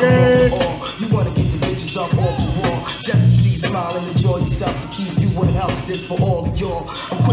nigga. You wanna get the bitches up off the wall, just to see you smile and enjoy yourself, to keep you in health. This for all y'all.